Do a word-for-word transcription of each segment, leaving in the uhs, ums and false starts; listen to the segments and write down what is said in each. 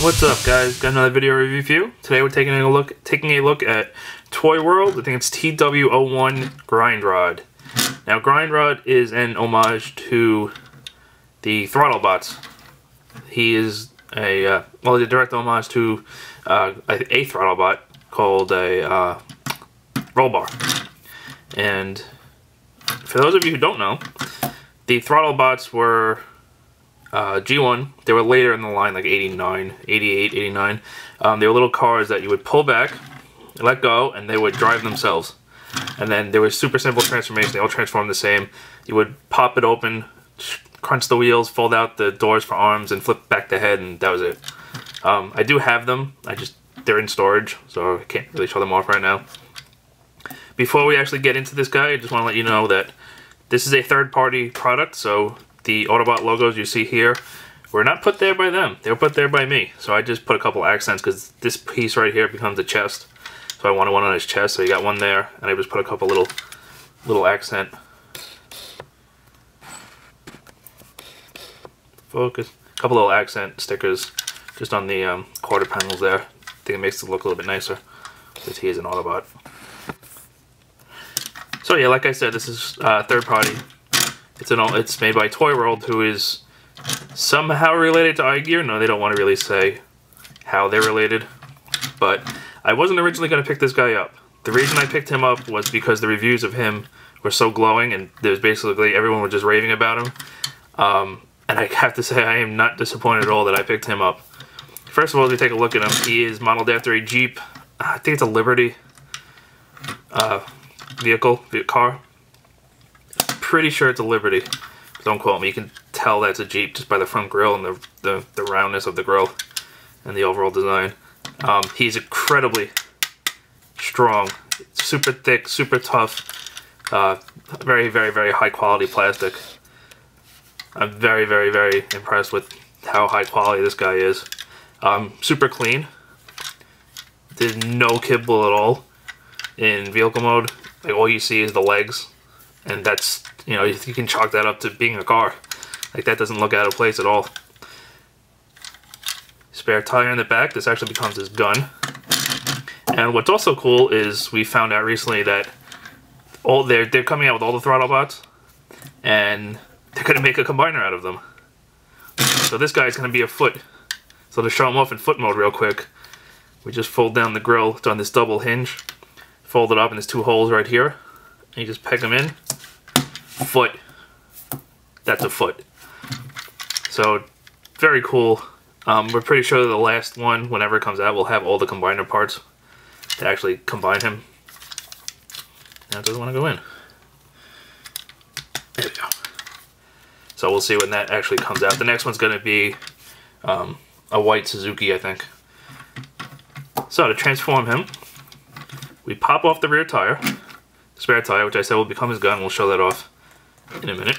What's up, guys? Got another video review for you. Today we're taking a look taking a look at Toy World. I think it's T W zero one Grindrod. Now, Grindrod is an homage to the Throttlebots. He is a uh, well, he's a direct homage to uh, a, a Throttlebot called a uh, Rollbar. And for those of you who don't know, the Throttlebots were Uh, G one, they were later in the line, like eighty-nine, eighty-eight, eighty-nine. Um, they were little cars that you would pull back, let go, and they would drive themselves. And then there was super simple transformation. They all transformed the same. You would pop it open, crunch the wheels, fold out the doors for arms, and flip back the head, and that was it. Um, I do have them. I just they're in storage, so I can't really show them off right now. Before we actually get into this guy, I just want to let you know that this is a third-party product, so the Autobot logos you see here were not put there by them. They were put there by me. So I just put a couple accents because this piece right here becomes a chest. So I wanted one on his chest. So you got one there, and I just put a couple little, little accent. Focus. A couple little accent stickers just on the um, quarter panels there. I think it makes it look a little bit nicer because he is an Autobot. So yeah, like I said, this is uh, third party. It's an all, it's made by Toy World, who is somehow related to iGear. No, they don't want to really say how they're related. But I wasn't originally going to pick this guy up. The reason I picked him up was because the reviews of him were so glowing, and there's basically everyone was just raving about him. Um, and I have to say, I am not disappointed at all that I picked him up. First of all, as we take a look at him, he is modeled after a Jeep. I think it's a Liberty uh, vehicle, car. Pretty sure it's a Liberty. Don't quote me. You can tell that's a Jeep just by the front grille and the, the, the roundness of the grille and the overall design. Um, he's incredibly strong, super thick, super tough, uh, very, very, very high quality plastic. I'm very, very, very impressed with how high quality this guy is. Um, super clean. There's no kibble at all in vehicle mode. Like, all you see is the legs. And that's, you know, you can chalk that up to being a car. Like, that doesn't look out of place at all. Spare tire in the back. This actually becomes his gun. And what's also cool is we found out recently that all they're, they're coming out with all the Throttlebots, and they're going to make a combiner out of them. So this guy's going to be a foot. So to show him off in foot mode real quick, we just fold down the grill. It's on this double hinge. Fold it up, and there's two holes right here. And you just peg them in. Foot. That's a foot. So, very cool. Um, we're pretty sure the last one, whenever it comes out, will have all the combiner parts to actually combine him. Now it doesn't want to go in. There we go. So we'll see when that actually comes out. The next one's going to be um, a white Suzuki, I think. So, to transform him, we pop off the rear tire. Spare tire, which I said will become his gun. We'll show that off in a minute.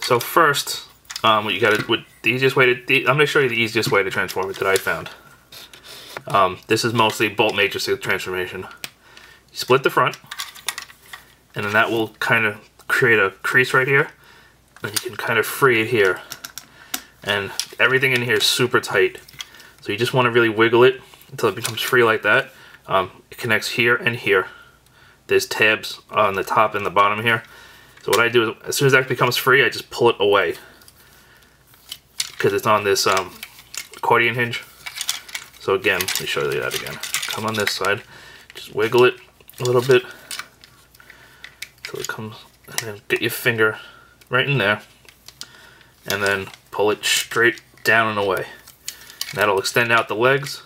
So first, um, what you got to, the easiest way to, the, I'm going to show you the easiest way to transform it that I found. Um, this is mostly bolt matrix transformation. You split the front, and then that will kind of create a crease right here, and you can kind of free it here. And everything in here is super tight, so you just want to really wiggle it until it becomes free like that. Um, it connects here and here. There's tabs on the top and the bottom here. So what I do is, as soon as that becomes free, I just pull it away. Because it's on this um, accordion hinge. So again, let me show you that again. Come on this side. Just wiggle it a little bit. Until it comes, and then get your finger right in there. And then pull it straight down and away. And that'll extend out the legs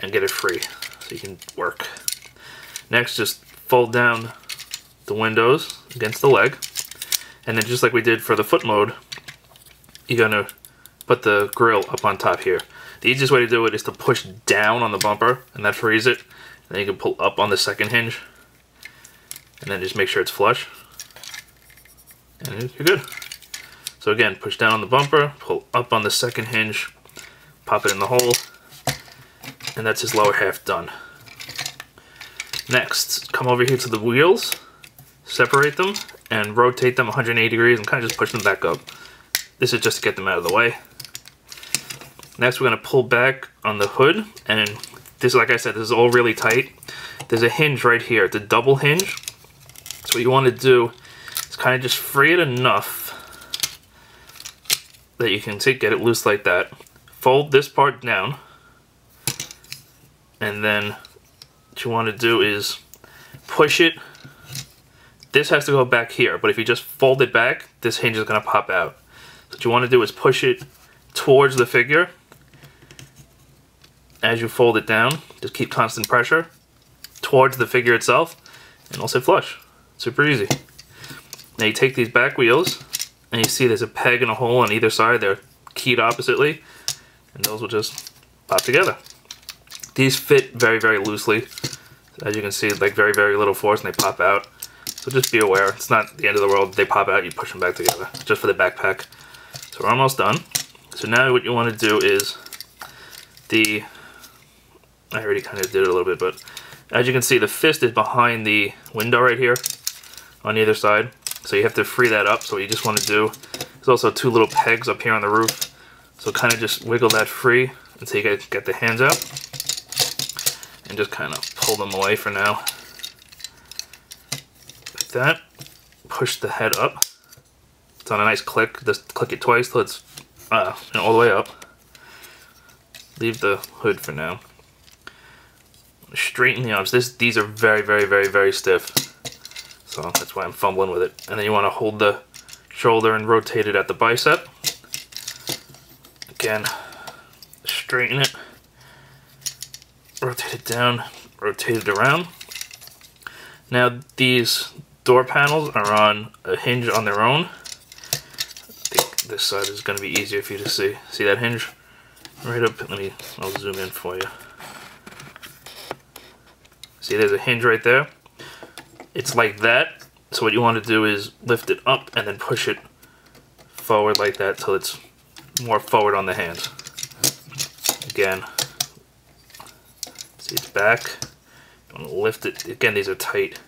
and get it free. So you can work. Next, just fold down the windows against the leg, and then just like we did for the foot mode, you're going to put the grill up on top here. The easiest way to do it is to push down on the bumper, and that frees it, and then you can pull up on the second hinge, and then just make sure it's flush, and you're good. So again, push down on the bumper, pull up on the second hinge, pop it in the hole, and that's his lower half done. Next, come over here to the wheels, separate them, and rotate them one hundred eighty degrees and kind of just push them back up. This is just to get them out of the way. Next, we're going to pull back on the hood, and this, like I said, this is all really tight. There's a hinge right here. It's a double hinge. So what you want to do is kind of just free it enough that you can take, get it loose like that. Fold this part down, and then what you want to do is push it. This has to go back here, but if you just fold it back, this hinge is going to pop out. So what you want to do is push it towards the figure. As you fold it down, just keep constant pressure towards the figure itself, and it'll sit flush. Super easy. Now you take these back wheels, and you see there's a peg and a hole on either side. They're keyed oppositely, and those will just pop together. These fit very, very loosely. As you can see, like very, very little force, and they pop out. So just be aware. It's not the end of the world. They pop out, you push them back together, just for the backpack. So we're almost done. So now what you want to do is the, I already kind of did it a little bit, but as you can see, the fist is behind the window right here on either side. So you have to free that up. So what you just want to do, there's also two little pegs up here on the roof. So kind of just wiggle that free until you guys get the hands out. And just kind of pull them away for now. Like that. Push the head up. It's on a nice click. Just click it twice till it's Uh, and all the way up. Leave the hood for now. Straighten the arms. This, these are very, very, very, very stiff. So that's why I'm fumbling with it. And then you want to hold the shoulder and rotate it at the bicep. Again, straighten it. Rotate it down. Rotate it around. Now these door panels are on a hinge on their own. This side is going to be easier for you to see. See that hinge? Right up, let me, I'll zoom in for you. See, there's a hinge right there. It's like that. So what you want to do is lift it up and then push it forward like that till it's more forward on the hands. Again, see it's back. You want to lift it. Again, these are tight.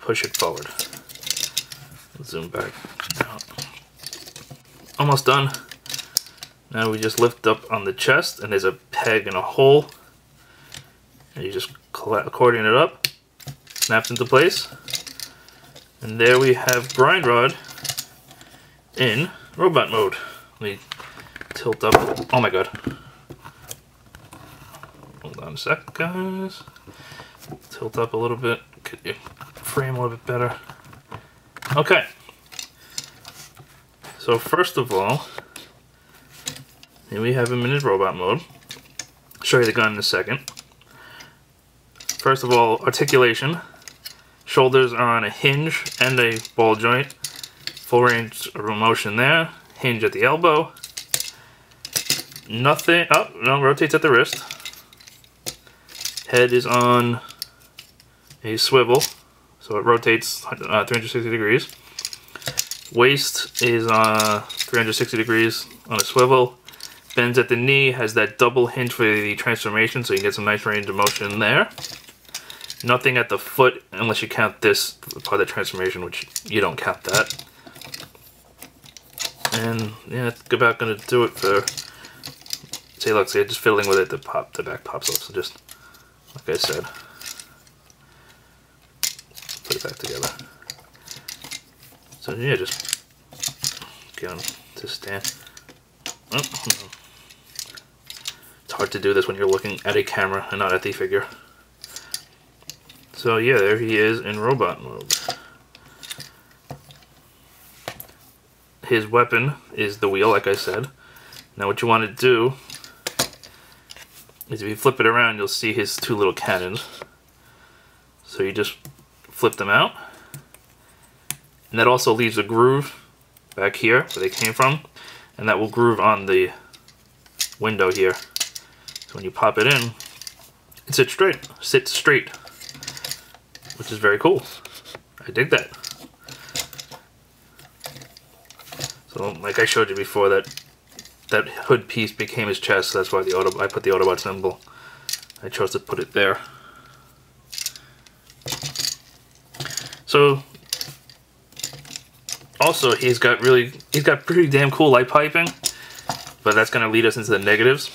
Push it forward. Zoom back out. Almost done. Now we just lift up on the chest, and there's a peg and a hole. And you just accordion it up, snaps into place. And there we have Grindrod in robot mode. Let me tilt up. Oh my god. Hold on a sec, guys. Tilt up a little bit. Could you frame a little bit better? Okay. So first of all, here we have him in his robot mode. I'll show you the gun in a second. First of all, articulation. Shoulders are on a hinge and a ball joint. Full range of motion there. Hinge at the elbow. Nothing, oh, no, rotates at the wrist. Head is on a swivel, so it rotates uh, three hundred sixty degrees. Waist is uh, three hundred sixty degrees on a swivel. Bends at the knee, has that double hinge for the transformation, so you can get some nice range of motion there. Nothing at the foot, unless you count this part of the transformation, which you don't count that. And yeah, that's about going to do it for... See, look, see, just fiddling with it, the pop, the back pops off, so just, like I said, put it back together. So yeah, just get him to stand. Oh, no. It's hard to do this when you're looking at a camera and not at the figure. So yeah, there he is in robot mode. His weapon is the wheel, like I said. Now what you want to do is if you flip it around, you'll see his two little cannons. So you just flip them out. And that also leaves a groove back here where they came from, and that will groove on the window here. So when you pop it in, it sits straight, sits straight, which is very cool. I dig that. So like I showed you before, that that hood piece became his chest, so that's why the Autobot, I put the Autobot symbol. I chose to put it there. So. Also, he's got really, he's got pretty damn cool light piping. but that's going to lead us into the negatives.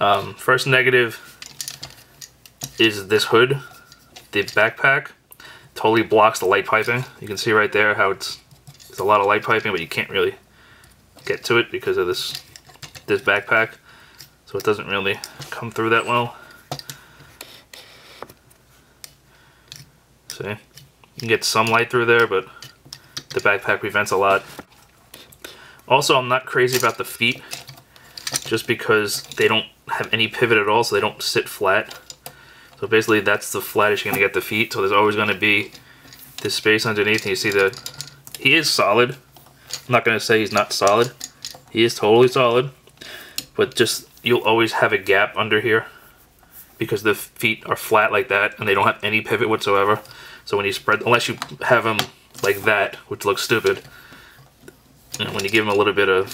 Um, first negative is this hood. The backpack totally blocks the light piping. You can see right there how it's, it's a lot of light piping, but you can't really get to it because of this this backpack. So it doesn't really come through that well. See, you can get some light through there, but the backpack prevents a lot. Also, I'm not crazy about the feet, just because they don't have any pivot at all, so they don't sit flat. So basically, that's the flattest you're gonna get the feet. So there's always gonna be this space underneath, and you see that he is solid. I'm not gonna say he's not solid. He is totally solid, but just you'll always have a gap under here because the feet are flat like that, and they don't have any pivot whatsoever. So when you spread, unless you have them like that, which looks stupid, and when you give him a little bit of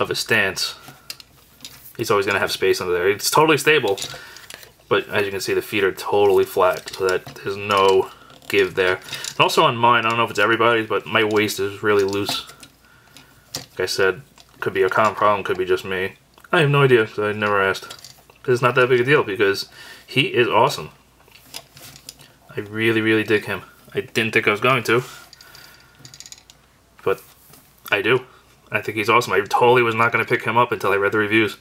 of a stance, he's always going to have space under there. It's totally stable, but as you can see, the feet are totally flat, so that there's no give there. And also on mine, I don't know if it's everybody's, but my waist is really loose. Like I said, could be a common problem, could be just me. I have no idea, so I never asked. It's not that big a deal because he is awesome. I really, really dig him. I didn't think I was going to, but I do. I think he's awesome. I totally was not going to pick him up until I read the reviews,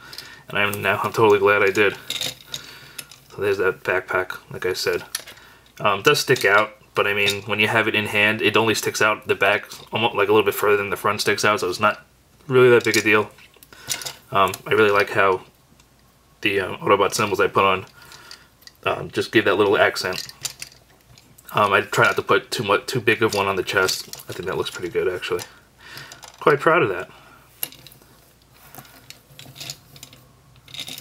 and I'm now I'm totally glad I did. So there's that backpack, like I said. Um, it does stick out, but I mean, when you have it in hand, it only sticks out the back, almost like a little bit further than the front sticks out, so it's not really that big a deal. Um, I really like how the um, Autobot symbols I put on um, just give that little accent. Um, I try not to put too much, too big of one on the chest. I think that looks pretty good, actually. Quite proud of that.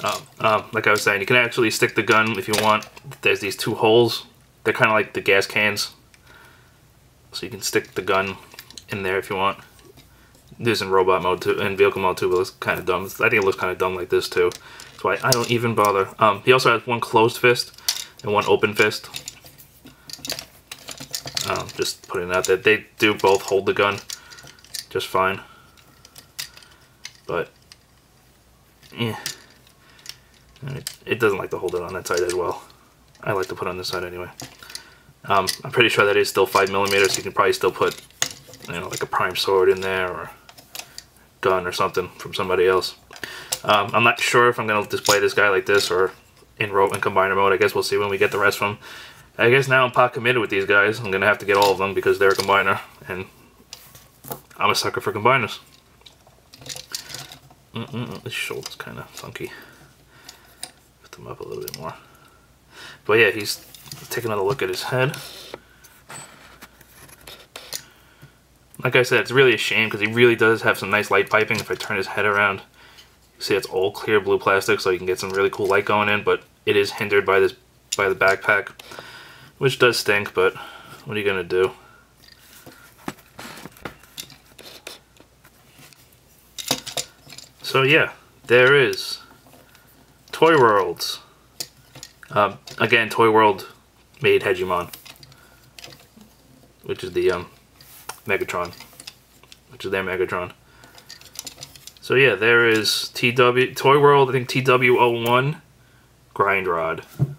Um, um, like I was saying, you can actually stick the gun if you want. There's these two holes. They're kind of like the gas cans. So you can stick the gun in there if you want. This in robot mode too, and vehicle mode too, but it's kind of dumb. I think it looks kind of dumb like this too. That's why I don't even bother. Um, he also has one closed fist and one open fist. Um, just putting out that they do both hold the gun just fine, but yeah, it, it doesn't like to hold it on that side as well. I like to put it on this side anyway. Um, I'm pretty sure that is still five millimeters. So you can probably still put, you know, like a prime sword in there or gun or something from somebody else. Um, I'm not sure if I'm gonna display this guy like this or in rope and combiner mode. I guess we'll see when we get the rest of them. I guess now I'm pot committed with these guys. I'm gonna have to get all of them because they're a combiner, and I'm a sucker for combiners. Mm-mm-mm, this shoulder's kind of funky. Put them up a little bit more. But yeah, he's taking another look at his head. Like I said, it's really a shame because he really does have some nice light piping. If I turn his head around, you see it's all clear blue plastic, so you can get some really cool light going in. But it is hindered by this, by the backpack, which does stink, but what are you gonna do? So yeah, there is Toy World's. Um, again, Toy World made Hegemon, which is the um, Megatron, which is their Megatron. So yeah, there is T W Toy World. I think T W zero one Grindrod.